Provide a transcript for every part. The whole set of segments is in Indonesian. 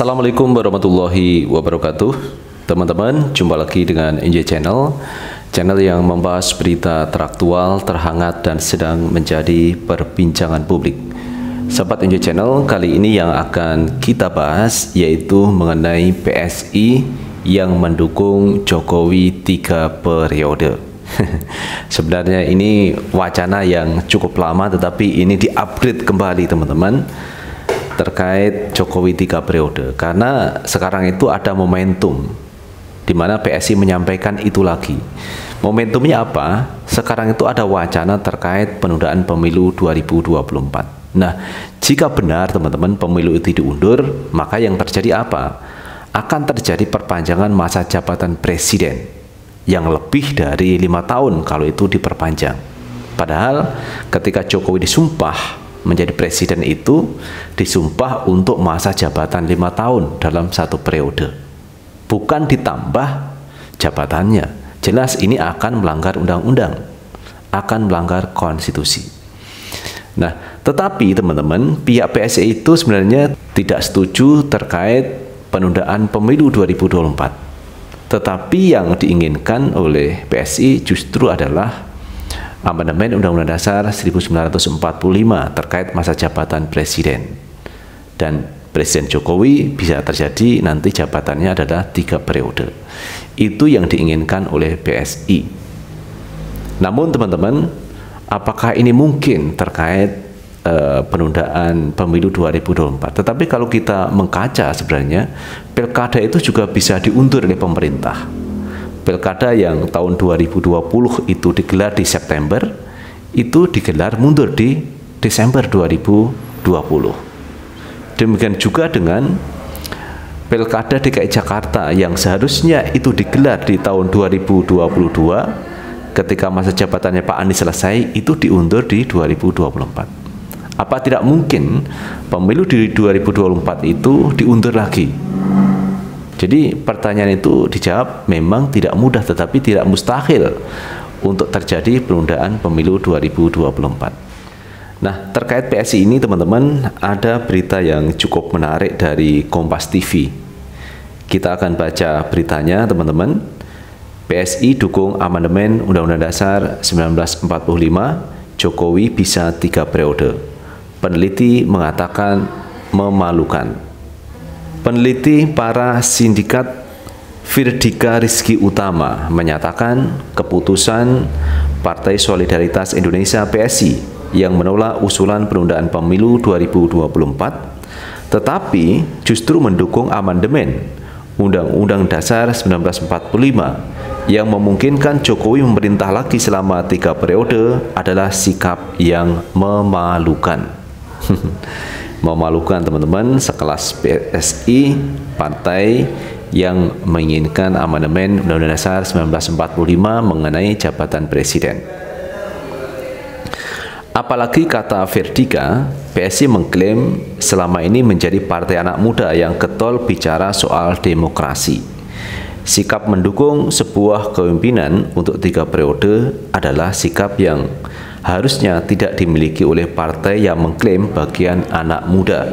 Assalamualaikum warahmatullahi wabarakatuh. Teman-teman, jumpa lagi dengan NJ Channel, channel yang membahas berita teraktual, terhangat, dan sedang menjadi perbincangan publik. Sahabat NJ Channel, kali ini yang akan kita bahas yaitu mengenai PSI yang mendukung Jokowi 3 periode. Sebenarnya ini wacana yang cukup lama, tetapi ini diupdate kembali teman-teman terkait Jokowi 3 periode, karena sekarang itu ada momentum di mana PSI menyampaikan itu lagi. Momentumnya apa? Sekarang itu ada wacana terkait penundaan pemilu 2024. Nah, jika benar teman-teman pemilu itu diundur, maka yang terjadi apa? Akan terjadi perpanjangan masa jabatan presiden yang lebih dari 5 tahun kalau itu diperpanjang. Padahal ketika Jokowi disumpah menjadi presiden itu disumpah untuk masa jabatan 5 tahun dalam 1 periode, bukan ditambah jabatannya. Jelas ini akan melanggar undang-undang, akan melanggar konstitusi. Nah, tetapi teman-teman, pihak PSI itu sebenarnya tidak setuju terkait penundaan pemilu 2024. Tetapi yang diinginkan oleh PSI justru adalah amandemen Undang-Undang Dasar 1945 terkait masa jabatan presiden. Dan Presiden Jokowi bisa terjadi nanti jabatannya adalah 3 periode. Itu yang diinginkan oleh PSI. Namun teman-teman, apakah ini mungkin terkait penundaan pemilu 2024? Tetapi kalau kita mengkaca sebenarnya, pilkada itu juga bisa diundur oleh pemerintah. Pilkada yang tahun 2020 itu digelar di September, itu digelar mundur di Desember 2020. Demikian juga dengan pilkada DKI Jakarta yang seharusnya itu digelar di tahun 2022, ketika masa jabatannya Pak Anies selesai, itu diundur di 2024. Apa tidak mungkin pemilu di 2024 itu diundur lagi? Jadi pertanyaan itu dijawab memang tidak mudah, tetapi tidak mustahil untuk terjadi penundaan pemilu 2024. Nah, terkait PSI ini teman-teman, ada berita yang cukup menarik dari Kompas TV. Kita akan baca beritanya teman-teman. PSI dukung amandemen Undang-Undang Dasar 1945, Jokowi bisa 3 periode. Peneliti mengatakan memalukan. Peneliti para sindikat Virdika Rizki Utama menyatakan keputusan Partai Solidaritas Indonesia PSI yang menolak usulan penundaan pemilu 2024 tetapi justru mendukung amandemen Undang-Undang Dasar 1945 yang memungkinkan Jokowi memerintah lagi selama 3 periode adalah sikap yang memalukan. Memalukan teman-teman, sekelas PSI, partai yang menginginkan amandemen Undang-Undang Dasar 1945 mengenai jabatan presiden. Apalagi kata Virdika, PSI mengklaim selama ini menjadi partai anak muda yang getol bicara soal demokrasi. Sikap mendukung sebuah kepemimpinan untuk 3 periode adalah sikap yang harusnya tidak dimiliki oleh partai yang mengklaim bagian anak muda.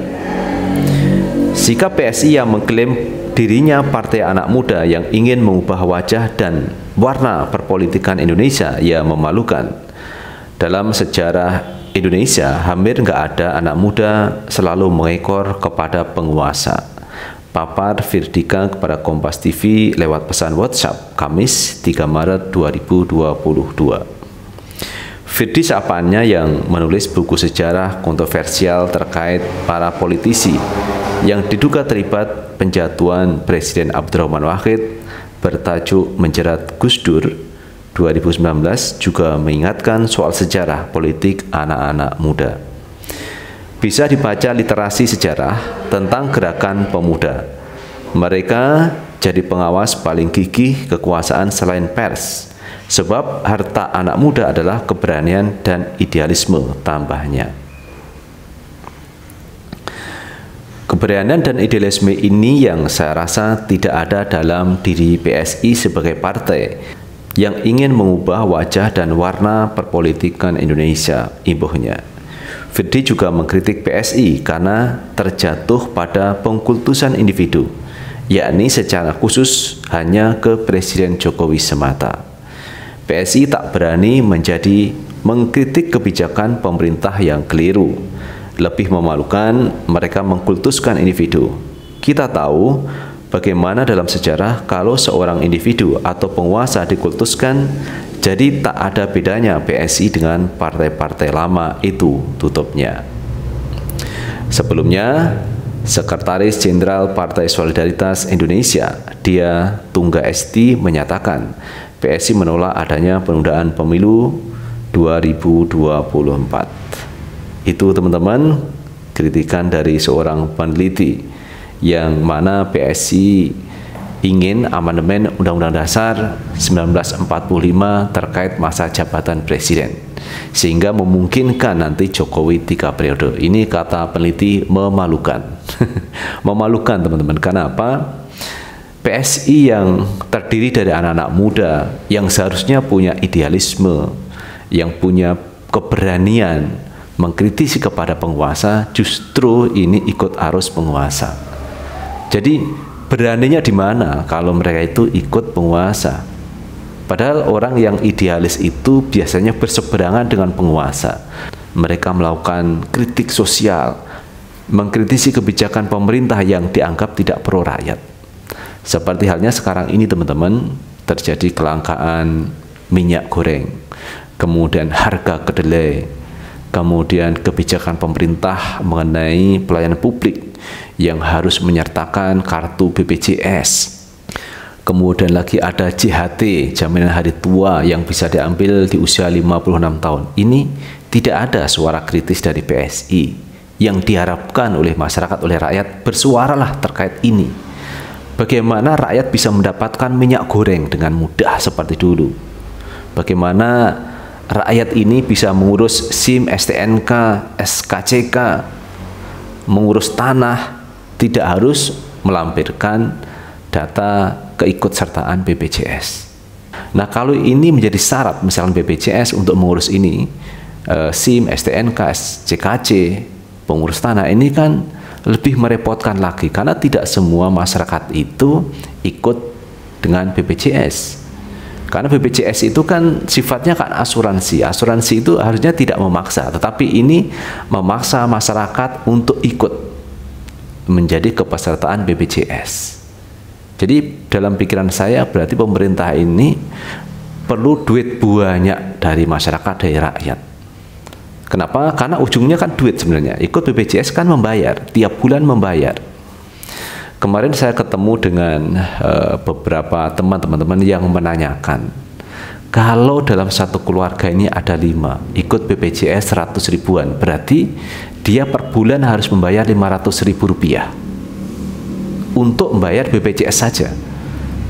Sikap PSI yang mengklaim dirinya partai anak muda yang ingin mengubah wajah dan warna perpolitikan Indonesia ya memalukan. Dalam sejarah Indonesia hampir nggak ada anak muda selalu mengekor kepada penguasa. Papar Virdika kepada Kompas TV lewat pesan WhatsApp Kamis 3 Maret 2022. Virdi Sapannya yang menulis buku sejarah kontroversial terkait para politisi yang diduga terlibat penjatuhan Presiden Abdurrahman Wahid bertajuk Menjerat Gus Dur 2019 juga mengingatkan soal sejarah politik anak-anak muda. Bisa dibaca literasi sejarah tentang gerakan pemuda. Mereka jadi pengawas paling gigih kekuasaan selain pers. Sebab harta anak muda adalah keberanian dan idealisme, tambahnya. Keberanian dan idealisme ini yang saya rasa tidak ada dalam diri PSI sebagai partai yang ingin mengubah wajah dan warna perpolitikan Indonesia, imbuhnya. Firdi juga mengkritik PSI karena terjatuh pada pengkultusan individu, yakni secara khusus hanya ke Presiden Jokowi semata. PSI tak berani mengkritik kebijakan pemerintah yang keliru. Lebih memalukan, mereka mengkultuskan individu. Kita tahu bagaimana dalam sejarah kalau seorang individu atau penguasa dikultuskan, jadi tak ada bedanya PSI dengan partai-partai lama itu, tutupnya. Sebelumnya, Sekretaris Jenderal Partai Solidaritas Indonesia, Dea Tunggaesti, menyatakan PSI menolak adanya penundaan pemilu 2024. Itu teman-teman, kritikan dari seorang peneliti yang mana PSI ingin amandemen Undang-Undang Dasar 1945 terkait masa jabatan presiden, sehingga memungkinkan nanti Jokowi 3 periode. Ini kata peneliti memalukan. Memalukan teman-teman, karena apa? PSI yang terdiri dari anak-anak muda yang seharusnya punya idealisme, yang punya keberanian mengkritisi kepada penguasa, justru ini ikut arus penguasa. Jadi beraninya di mana kalau mereka itu ikut penguasa? Padahal orang yang idealis itu biasanya berseberangan dengan penguasa. Mereka melakukan kritik sosial, mengkritisi kebijakan pemerintah yang dianggap tidak pro rakyat. Seperti halnya sekarang ini teman-teman, terjadi kelangkaan minyak goreng, kemudian harga kedelai, kemudian kebijakan pemerintah mengenai pelayanan publik yang harus menyertakan kartu BPJS. Kemudian lagi ada JHT, jaminan hari tua yang bisa diambil di usia 56 tahun. Ini tidak ada suara kritis dari PSI yang diharapkan oleh masyarakat, oleh rakyat. Bersuaralah terkait ini. Bagaimana rakyat bisa mendapatkan minyak goreng dengan mudah seperti dulu? Bagaimana rakyat ini bisa mengurus SIM, STNK, SKCK, mengurus tanah, tidak harus melampirkan data keikutsertaan BPJS. Nah, kalau ini menjadi syarat, misalnya BPJS untuk mengurus ini, SIM, STNK, SKCK, pengurus tanah, ini kan lebih merepotkan lagi, karena tidak semua masyarakat itu ikut dengan BPJS. Karena BPJS itu kan sifatnya kan asuransi. Asuransi itu harusnya tidak memaksa, tetapi ini memaksa masyarakat untuk ikut menjadi kepesertaan BPJS. Jadi dalam pikiran saya berarti pemerintah ini perlu duit banyak dari masyarakat, dari rakyat. Kenapa? Karena ujungnya kan duit sebenarnya. Ikut BPJS kan membayar, tiap bulan membayar. Kemarin saya ketemu dengan beberapa teman-teman yang menanyakan, kalau dalam satu keluarga ini ada 5 ikut BPJS 100 ribuan, berarti dia per bulan harus membayar 500 ribu rupiah untuk membayar BPJS saja.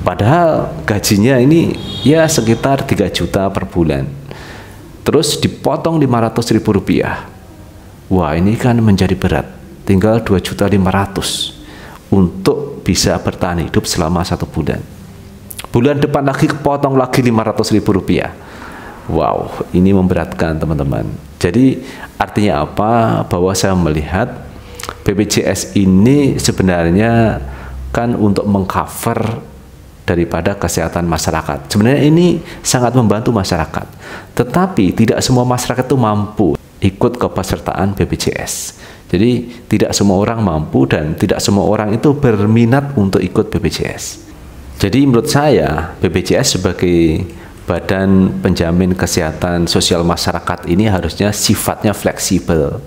Padahal gajinya ini ya sekitar 3 juta per bulan, terus dipotong 500 ribu rupiah. Wah, ini kan menjadi berat, tinggal 2.500.000 untuk bisa bertahan hidup selama 1 bulan. Bulan depan lagi kepotong lagi 500 ribu rupiah. Wow, ini memberatkan teman-teman. Jadi artinya apa? Bahwa saya melihat BPJS ini sebenarnya kan untuk mengcover daripada kesehatan masyarakat. Sebenarnya ini sangat membantu masyarakat, tetapi tidak semua masyarakat itu mampu ikut kepesertaan BPJS. Jadi tidak semua orang mampu dan tidak semua orang itu berminat untuk ikut BPJS. Jadi menurut saya BPJS sebagai badan penjamin kesehatan sosial masyarakat ini harusnya sifatnya fleksibel.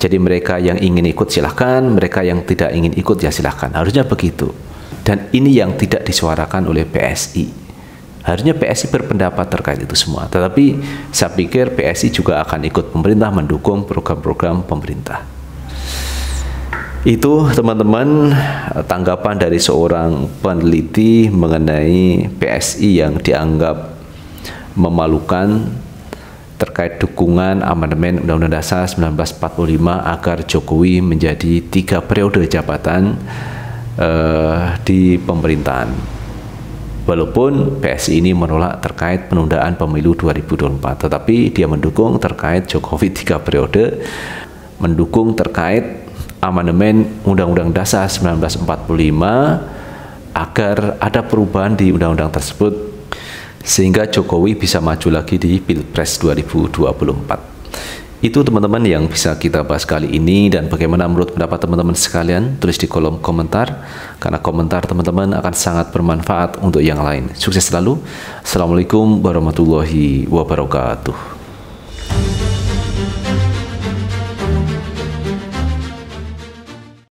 Jadi mereka yang ingin ikut silahkan, mereka yang tidak ingin ikut ya silahkan. Harusnya begitu. Dan ini yang tidak disuarakan oleh PSI. Harusnya PSI berpendapat terkait itu semua. Tetapi saya pikir PSI juga akan ikut pemerintah, mendukung program-program pemerintah. Itu teman-teman tanggapan dari seorang peneliti mengenai PSI yang dianggap memalukan terkait dukungan amandemen Undang-Undang Dasar 1945 agar Jokowi menjadi 3 periode jabatan di pemerintahan. Walaupun PSI ini menolak terkait penundaan pemilu 2024, tetapi dia mendukung terkait Jokowi 3 periode, mendukung terkait amandemen Undang-Undang Dasar 1945 agar ada perubahan di undang-undang tersebut sehingga Jokowi bisa maju lagi di Pilpres 2024. Itu teman-teman yang bisa kita bahas kali ini, dan bagaimana menurut pendapat teman-teman sekalian, tulis di kolom komentar, karena komentar teman-teman akan sangat bermanfaat untuk yang lain. Sukses selalu. Assalamualaikum warahmatullahi wabarakatuh.